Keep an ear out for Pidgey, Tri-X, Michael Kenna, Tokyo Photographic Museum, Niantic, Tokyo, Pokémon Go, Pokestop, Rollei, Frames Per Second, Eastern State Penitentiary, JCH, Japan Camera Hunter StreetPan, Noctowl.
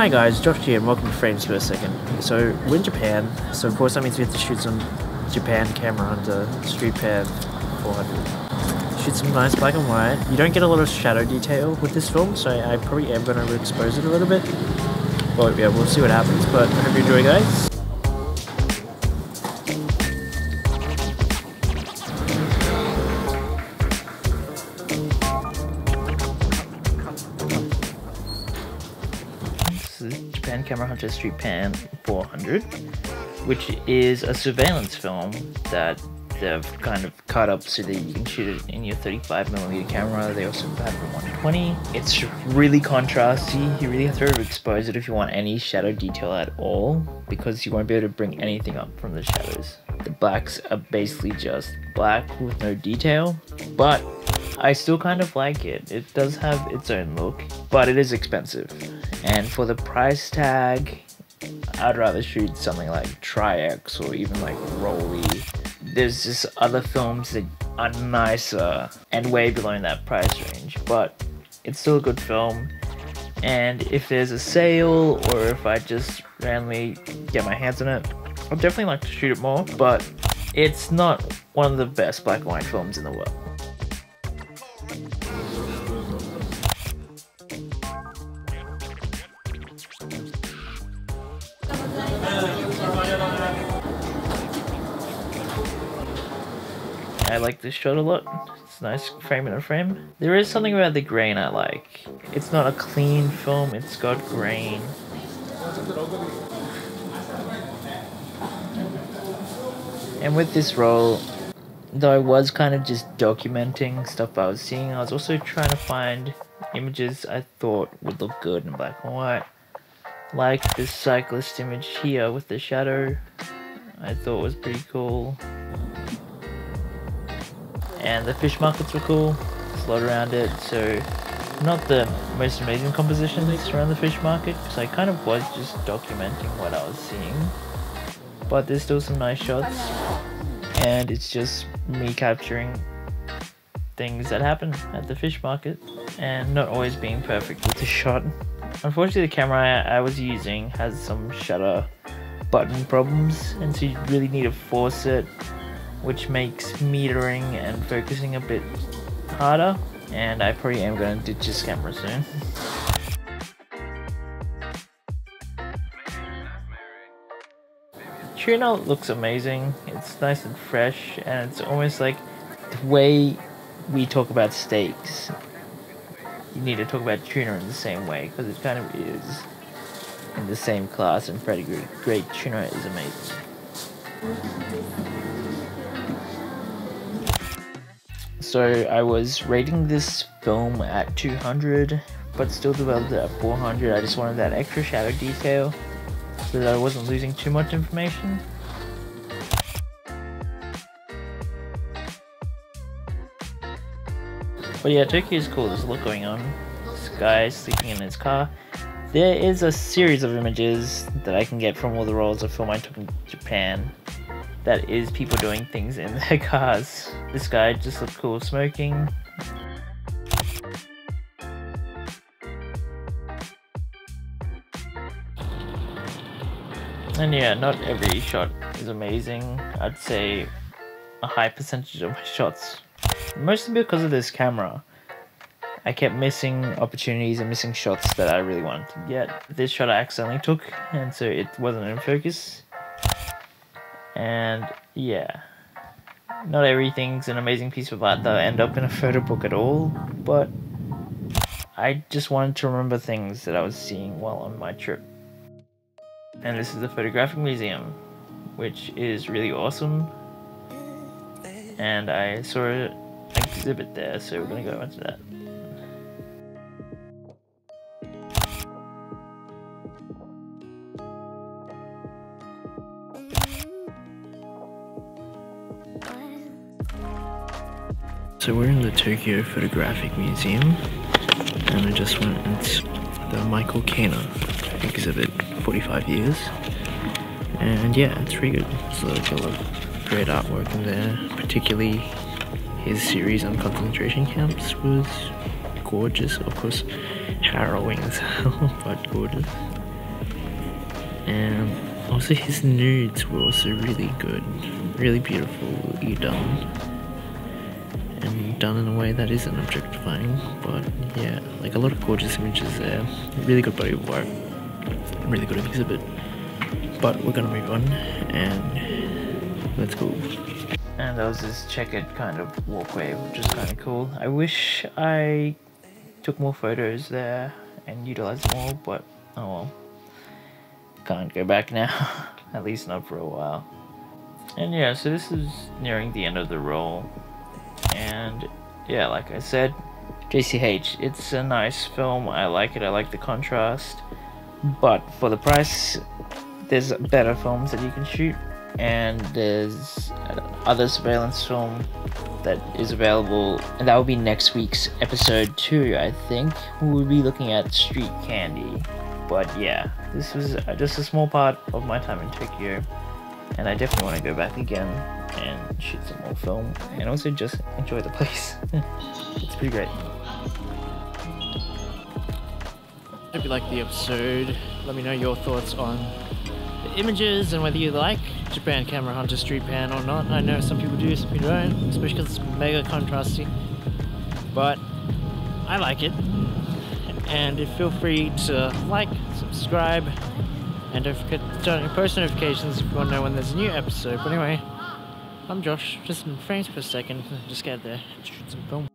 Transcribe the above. Hi guys, Josh here and welcome to Frames Per Second. So we're in Japan, so of course that means we have to shoot some Japan Camera Hunter StreetPan 400. Shoot some nice black and white. You don't get a lot of shadow detail with this film, so I probably am going to expose it a little bit. Well, yeah, we'll see what happens, but I hope you enjoy, guys. Japan Camera Hunter StreetPan 400, which is a surveillance film that they've kind of cut up so that you can shoot it in your 35mm camera. They also have a 120. It's really contrasty. You really have to expose it if you want any shadow detail at all, because you won't be able to bring anything up from the shadows. The blacks are basically just black with no detail, but I still kind of like it. It does have its own look, but it is expensive. And for the price tag, I'd rather shoot something like Tri-X or even like Rollei. There's just other films that are nicer and way below that price range, but it's still a good film. And if there's a sale or if I just randomly get my hands on it, I'd definitely like to shoot it more, but it's not one of the best black and white films in the world. I like this shot a lot. It's a nice frame in a frame. There is something about the grain I like. It's not a clean film, it's got grain. And with this roll, though I was kind of just documenting stuff I was seeing, I was also trying to find images I thought would look good in black and white. Like this cyclist image here with the shadow, I thought was pretty cool. And the fish markets were cool, it's a lot around it, so not the most amazing compositions around the fish market, because I kind of was just documenting what I was seeing. But there's still some nice shots, and it's just me capturing things that happen at the fish market, and not always being perfect with the shot. Unfortunately, the camera I was using has some shutter button problems, and so you really need to force it, which makes metering and focusing a bit harder, and I probably am going to ditch this camera soon. Tuna looks amazing, it's nice and fresh, and it's almost like the way we talk about steaks. You need to talk about tuna in the same way, because it kind of is in the same class and pedigree. Great tuna is amazing. So I was rating this film at 200, but still developed it at 400. I just wanted that extra shadow detail so that I wasn't losing too much information. But yeah, Tokyo is cool. There's a lot going on. This guy is sleeping in his car. There is a series of images that I can get from all the rolls of film I took in Japan. That is people doing things in their cars. This guy just looked cool smoking. And yeah, not every shot is amazing. I'd say a high percentage of my shots, mostly because of this camera, I kept missing opportunities and missing shots that I really wanted to get. This shot I accidentally took, and so it wasn't in focus. And yeah, not everything's an amazing piece of art that'll end up in a photo book at all, but I just wanted to remember things that I was seeing while on my trip. And this is the Photographic Museum, which is really awesome, and I saw an exhibit there, so we're gonna go into that. So we're in the Tokyo Photographic Museum, and I just went into the Michael Kenna exhibit, 45 years, and yeah, it's really good. There's a lot of great artwork in there, particularly his series on concentration camps was gorgeous, of course harrowing as hell, but gorgeous. and also his nudes were also really good, really beautifully done, and done in a way that isn't objectifying, but yeah, like a lot of gorgeous images there, really good body of work, really good exhibit. But we're gonna move on and let's go. And that was this checkered kind of walkway, which is kind of cool. I wish I took more photos there and utilized more, but oh well, can't go back now. At least not for a while. And yeah, so this is nearing the end of the roll. And yeah, like I said, JCH, it's a nice film. I like it. I like the contrast, but for the price, there's better films that you can shoot, and there's other surveillance film that is available, and that will be next week's episode 2, I think. We'll be looking at street candy. But yeah, this was just a small part of my time in Tokyo, and I definitely want to go back again and shoot some more film, and also just enjoy the place. It's pretty great. Hope you liked the episode. Let me know your thoughts on the images and whether you like Japan Camera Hunter StreetPan or not. I know some people do, some people don't, especially because it's mega contrasty, but I like it. And feel free to like, subscribe, and don't forget to turn on your post notifications if you want to know when there's a new episode. But anyway, I'm Josh, just in Frames Per Second, just get out there and shoot some film.